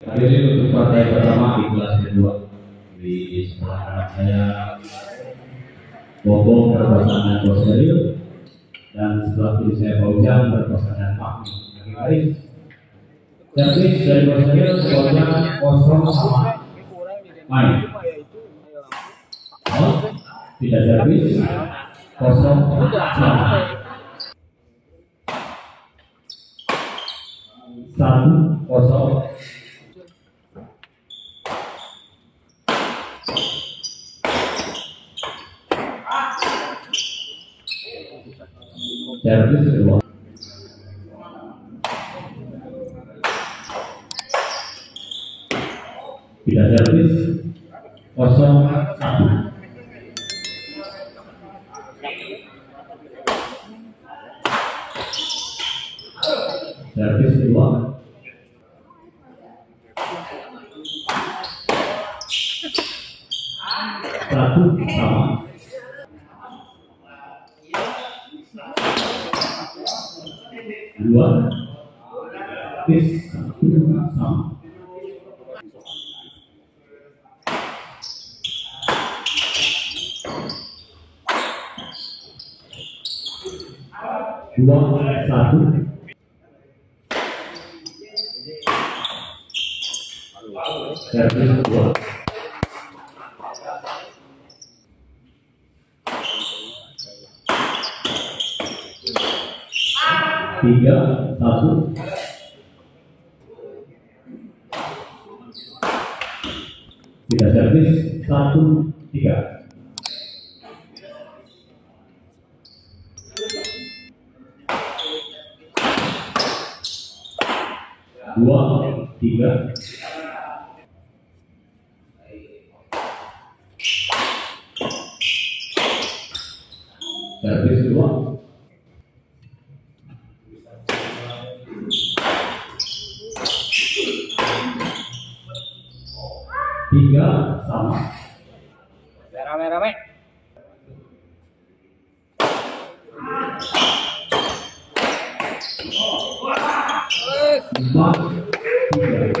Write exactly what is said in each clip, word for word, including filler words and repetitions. Jadi untuk partai pertama di kelas kedua di sekolah anak saya Bobong berpasangan Boserius dan setelah itu saya Baujang berpasangan Pak Aris. Jadi dari Boserius Baujang kosong sama main. Oh, tidak servis kosong sama satu kosong. Servis kedua. Tidak servis. Kosong satu. Servis kedua. Satu sama. Dua bis sama dua satu servis dua tiga satu tidak servis satu tiga dua tiga servis dua tiga sama rame-rame empat tiga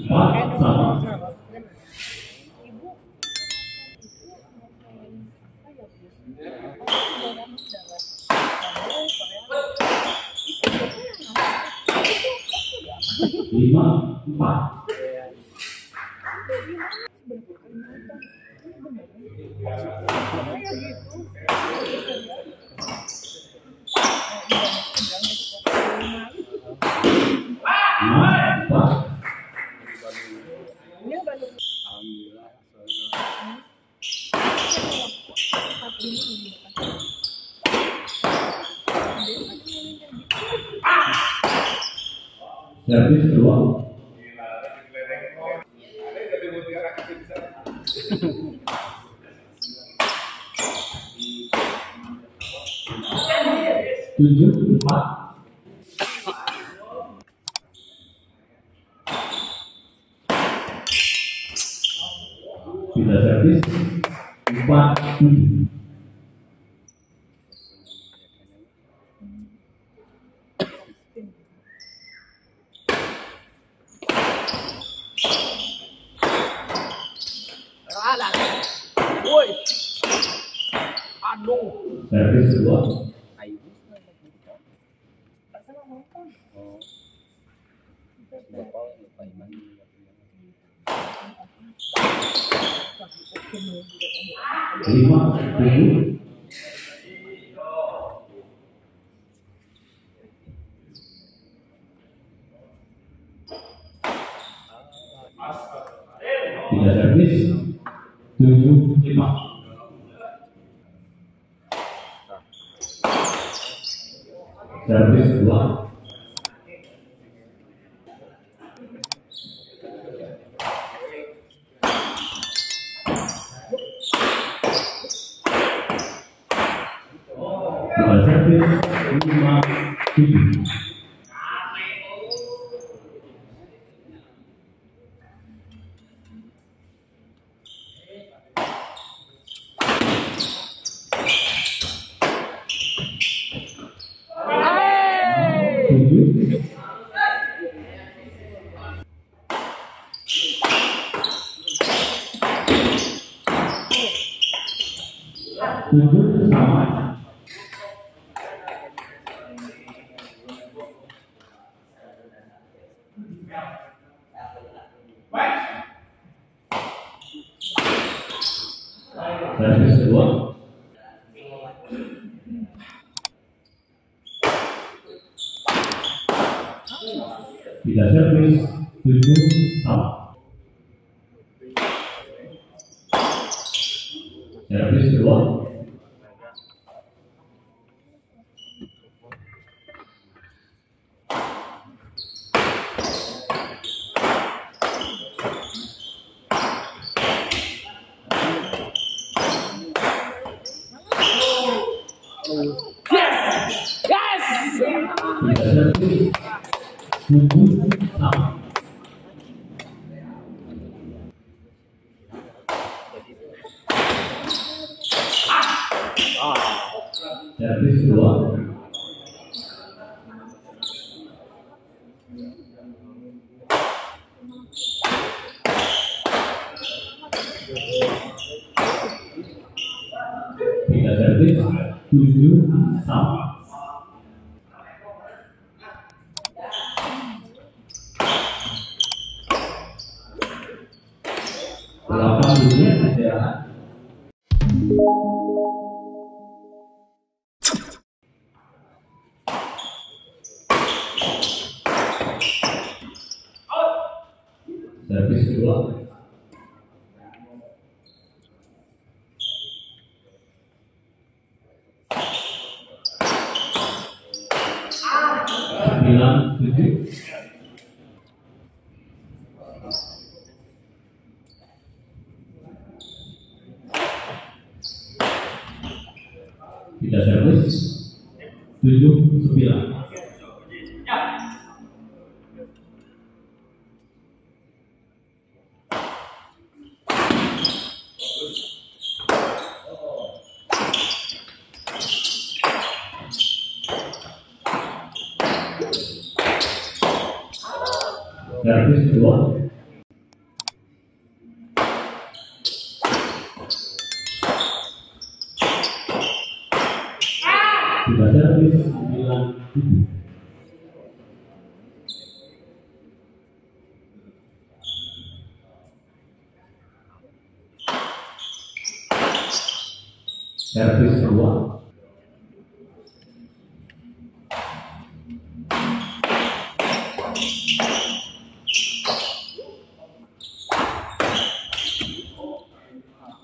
empat sama lima empat servis kedua tujuh empat tidak servis empat tujuh servis kedua lima tujuh tidak servis tujuh lima servis dua Salah satu lima tujuh. Tujuh sama. Baik. Kedua. Tidak servis tujuh sama. Servis kedua. Yes, yes. Tidak servis tujuh sama. Servis kedua. Tidak servis tujuh sama. Delapan dunia ada. Servis kedua. Sembilan tujuh. Tidak servis tujuh sembilan. Servis kedua. Tiga servis sembilan tujuh. Servis kedua.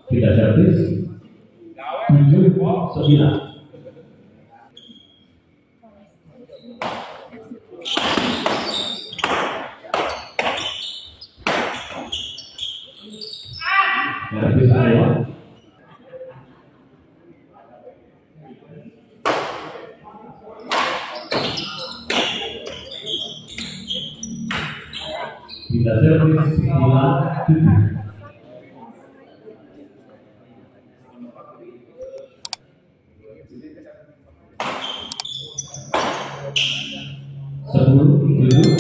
Tiga servis tujuh sembilan. Servis kedua. Tidak servis sembilan tujuh. Sepuluh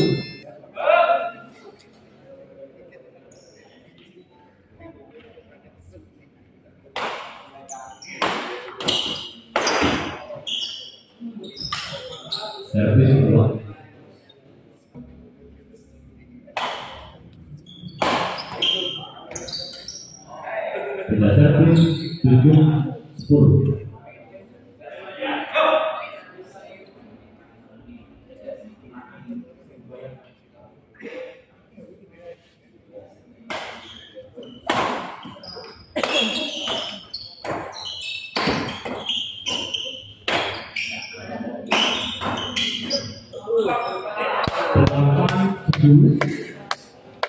tujuh. Servis kedua. Tidak servis tujuh sepuluh.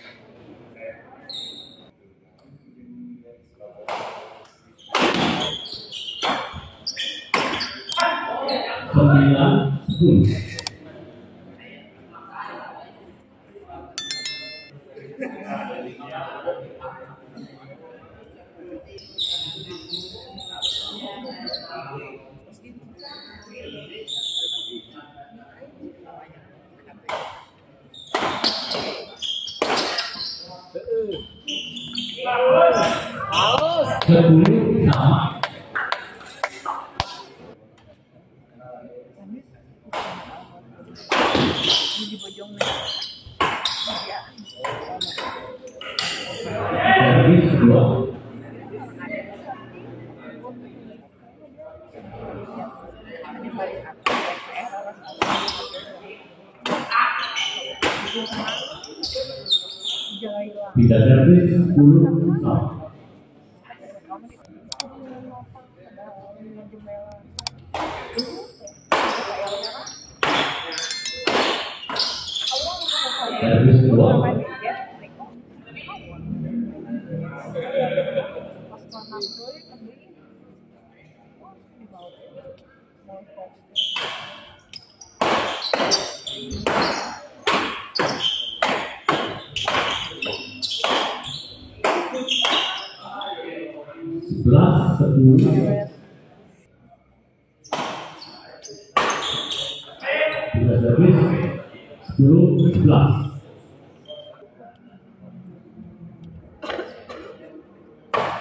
Servis kedua. pemilihan sepuluh. Sebelum sama tidak servis sepuluh sama. Servis dua. Sebelas sepuluh. Sebelas.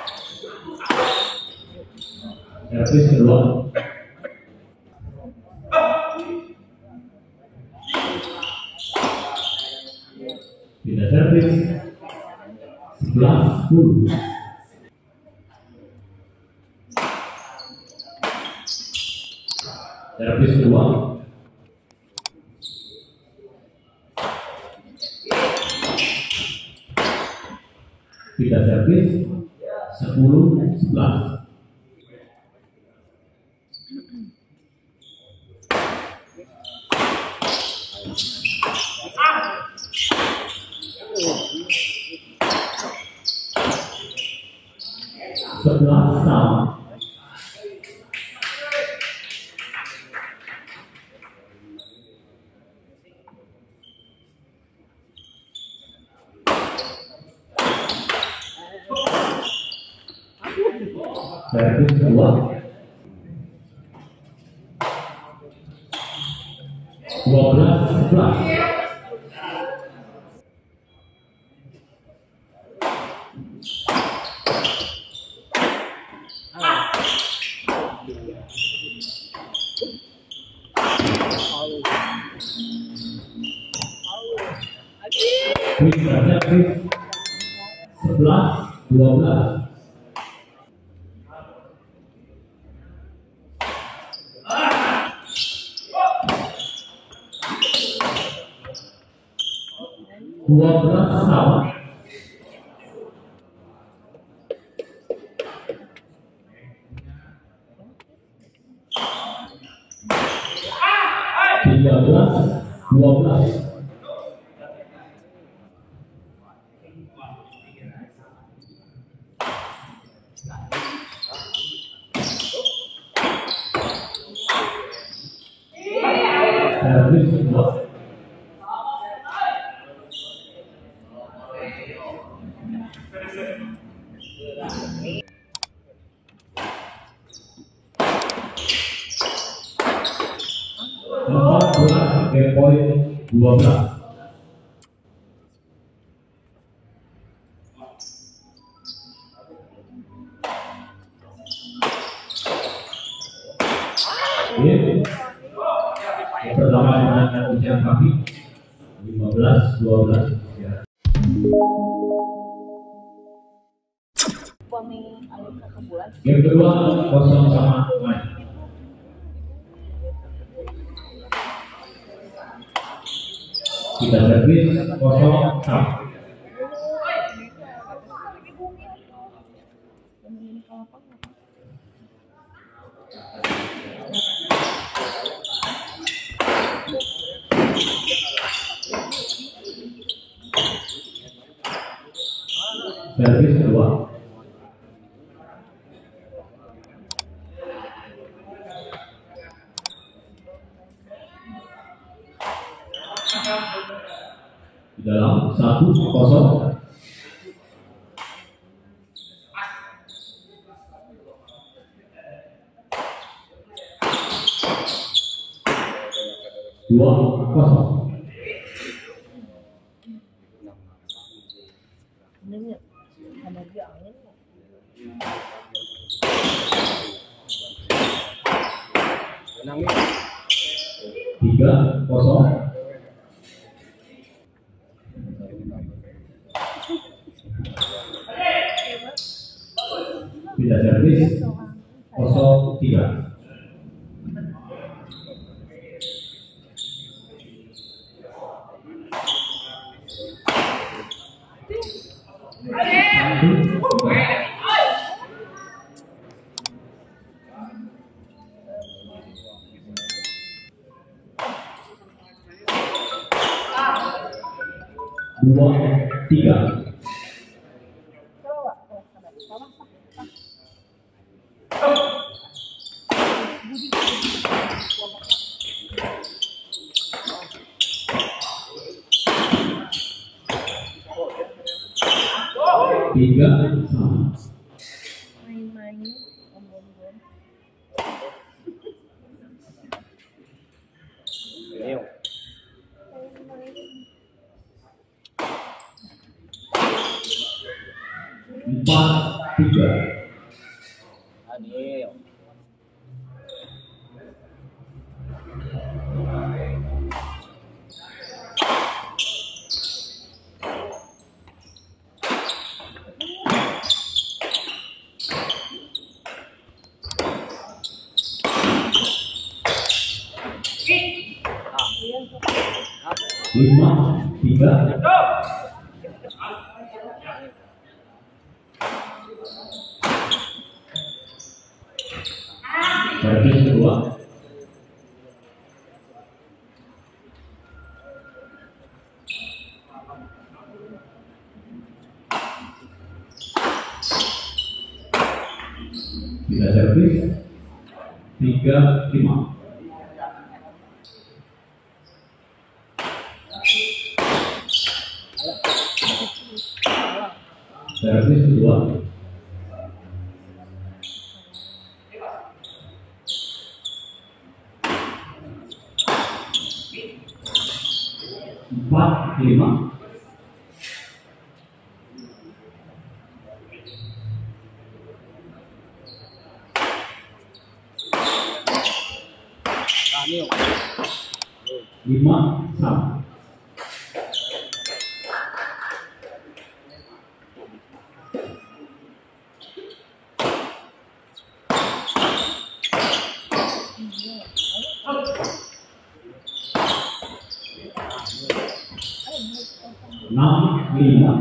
Servis kedua. Tidak servis. Sebelas sepuluh. Servis kedua. Tidak servis sepuluh sebelas. Sebelas sama. Servis dua. Dua belas sebelas. Sebelas dua belas. Dua belas sama. Tiga belas, dua belas. Servis dua. Poin dua belas. Pertama dengan ujian kami lima belas dua belas. Game kedua kosong sama main. Kita servis kosong sama. Servis kedua. dalam satu kosong. Dua kosong. Tiga kosong. Tidak servis kosong tiga. Dua, tiga. Tiga, sama. Empat, tiga. Adil. Lima, tiga. Servis kedua. Tidak servis. Tiga lima. Servis kedua. Empat lima. Lima sama. enam, lima.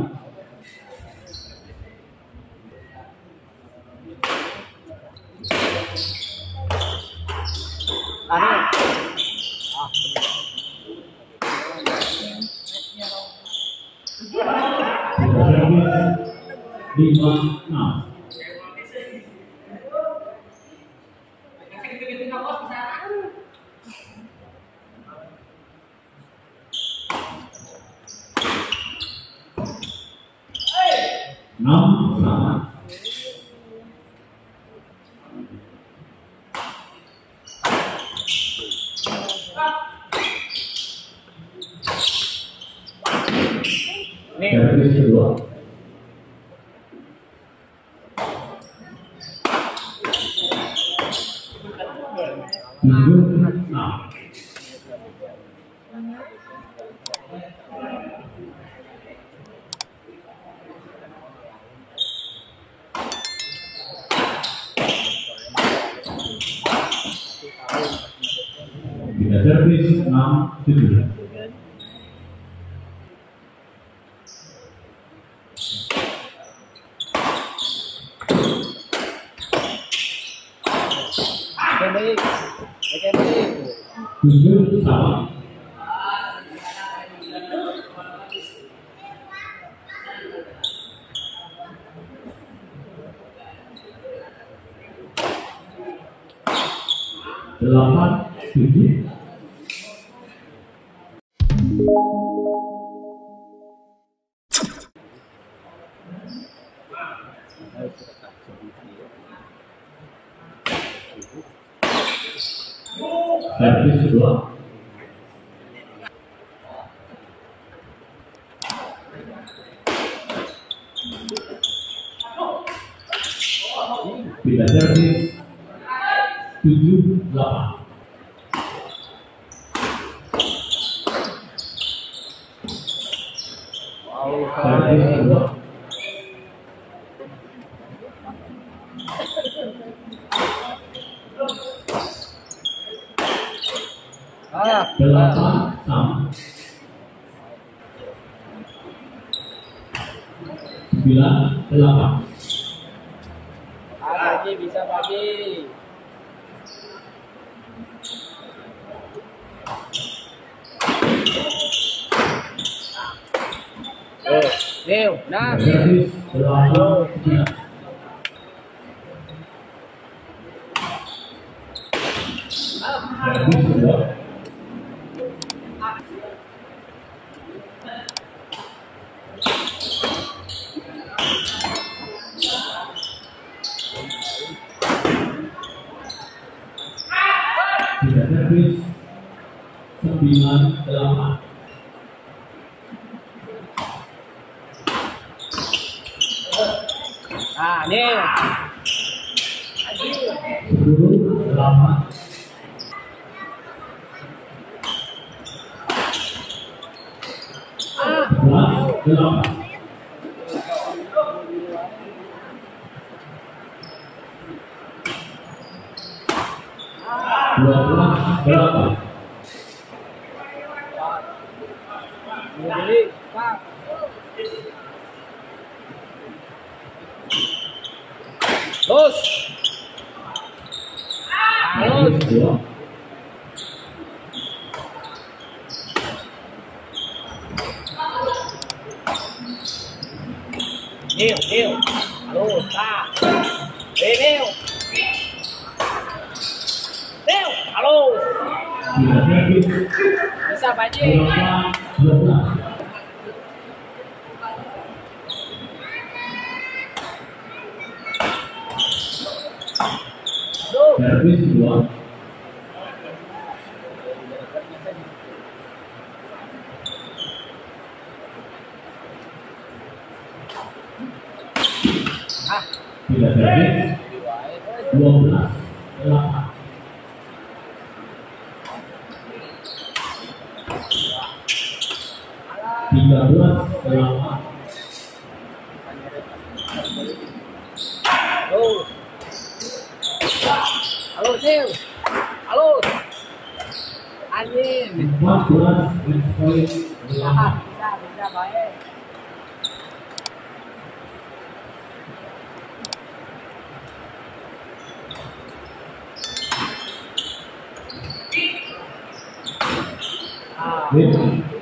Ah. lima, enam. enam sama. Servis kedua. tujuh enam. Servis enam tujuh. Tujuh sama. Delapan tujuh. servis kedua. Tidak servis tujuh delapan. Servis kedua. Delapan sama. Sembilan delapan. Lagi bisa pagi. Eh, Leo, nah. Sembilan delapan. Ah, nih. Sepuluh delapan. Sebelas delapan. Dua belas delapan. Los. Los. Meu, meu. Alô, tá. Vem, meu. Meu, alô. Essa vai de... Servis dua. Ah, tidak servis. Dua belas. Delapan. Tiga belas. Delapan. Oh. Halo, Sil. Halo. Anjing. Empat belas poin. Bisa, bisa, baik. Ah.